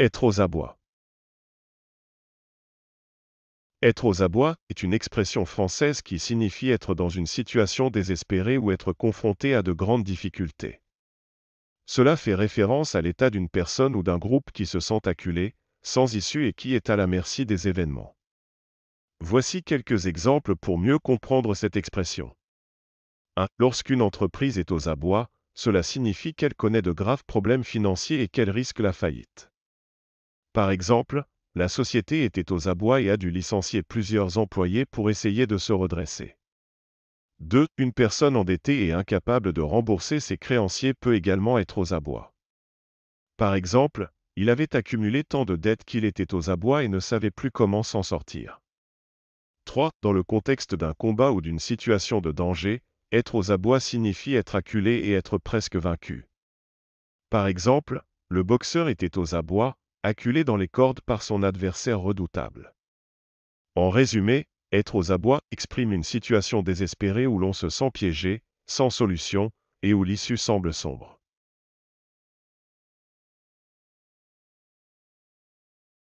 Être aux abois. Être aux abois est une expression française qui signifie être dans une situation désespérée ou être confronté à de grandes difficultés. Cela fait référence à l'état d'une personne ou d'un groupe qui se sent acculé, sans issue et qui est à la merci des événements. Voici quelques exemples pour mieux comprendre cette expression. 1. Lorsqu'une entreprise est aux abois, cela signifie qu'elle connaît de graves problèmes financiers et qu'elle risque la faillite. Par exemple, la société était aux abois et a dû licencier plusieurs employés pour essayer de se redresser. 2. Une personne endettée et incapable de rembourser ses créanciers peut également être aux abois. Par exemple, il avait accumulé tant de dettes qu'il était aux abois et ne savait plus comment s'en sortir. 3. Dans le contexte d'un combat ou d'une situation de danger, être aux abois signifie être acculé et être presque vaincu. Par exemple, le boxeur était aux abois, acculé dans les cordes par son adversaire redoutable. En résumé, être aux abois exprime une situation désespérée où l'on se sent piégé, sans solution, et où l'issue semble sombre.